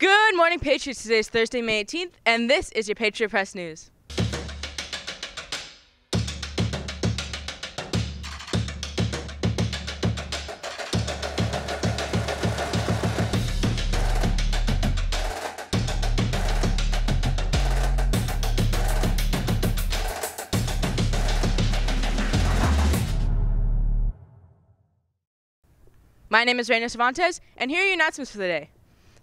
Good morning, Patriots. Today is Thursday, May 18th, and this is your Patriot Press News. My name is Raina Cervantes, and here are your announcements for the day.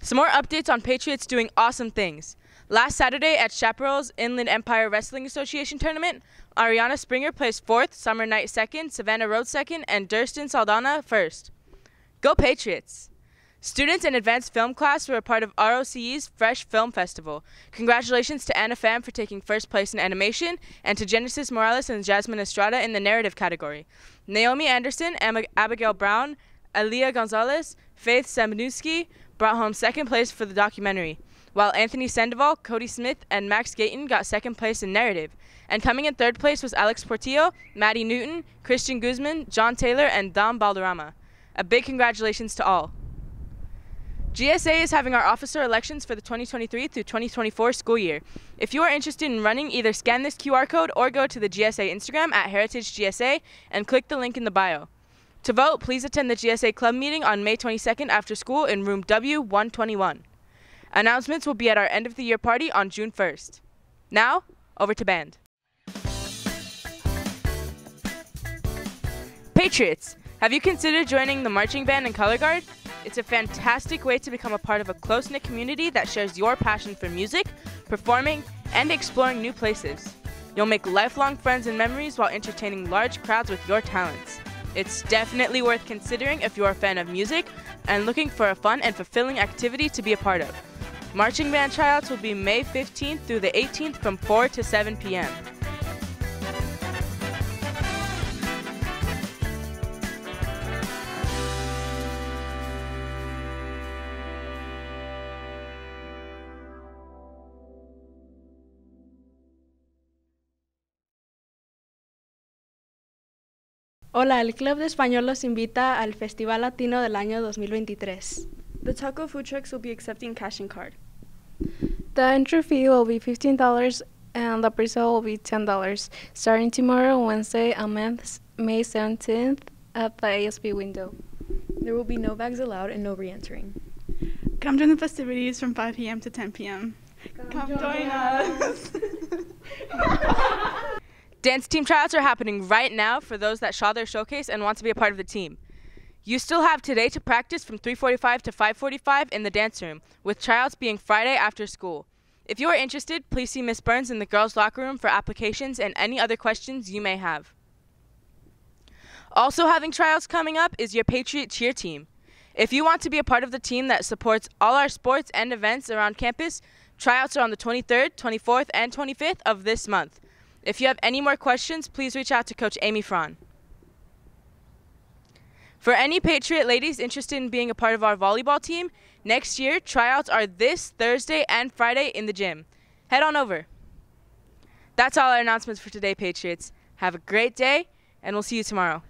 Some more updates on Patriots doing awesome things. Last Saturday at Chaparral's Inland Empire Wrestling Association tournament, Ariana Springer placed 4th, Summer Night 2nd, Savannah Road 2nd, and Durston Saldana 1st. Go Patriots! Students in advanced film class were a part of ROCE's Fresh Film Festival. Congratulations to Anna Pham for taking 1st place in animation, and to Genesis Morales and Jasmine Estrada in the narrative category. Naomi Anderson, Abigail Brown, Alia Gonzalez, Faith Samniewski brought home 2nd place for the documentary, while Anthony Sandoval, Cody Smith, and Max Gayton got 2nd place in narrative. And coming in 3rd place was Alex Portillo, Maddie Newton, Christian Guzman, John Taylor, and Dom Balderrama. A big congratulations to all. GSA is having our officer elections for the 2023 through 2024 school year. If you are interested in running, either scan this QR code or go to the GSA Instagram at HeritageGSA and click the link in the bio. To vote, please attend the GSA Club meeting on May 22nd after school in room W121. Announcements will be at our end-of-the-year party on June 1st. Now, over to band. Patriots, have you considered joining the marching band and color guard? It's a fantastic way to become a part of a close-knit community that shares your passion for music, performing, and exploring new places. You'll make lifelong friends and memories while entertaining large crowds with your talents. It's definitely worth considering if you're a fan of music and looking for a fun and fulfilling activity to be a part of. Marching band tryouts will be May 15th through the 18th from 4 to 7 p.m. Hola, el Club de Español los invita al Festival Latino del año 2023. The taco food trucks will be accepting cash and card. The entry fee will be $15 and the pre-sale will be $10, starting tomorrow, Wednesday, May 17th at the ASB window. There will be no bags allowed and no re-entering. Come join the festivities from 5 p.m. to 10 p.m. Come join us! Dance team tryouts are happening right now for those that saw their showcase and want to be a part of the team. You still have today to practice from 3:45 to 5:45 in the dance room, with tryouts being Friday after school. If you are interested, please see Ms. Burns in the girls' locker room for applications and any other questions you may have. Also having tryouts coming up is your Patriot Cheer Team. If you want to be a part of the team that supports all our sports and events around campus, tryouts are on the 23rd, 24th, and 25th of this month. If you have any more questions, please reach out to Coach Amy Fran. For any Patriot ladies interested in being a part of our volleyball team, next year tryouts are this Thursday and Friday in the gym. Head on over. That's all our announcements for today, Patriots. Have a great day, and we'll see you tomorrow.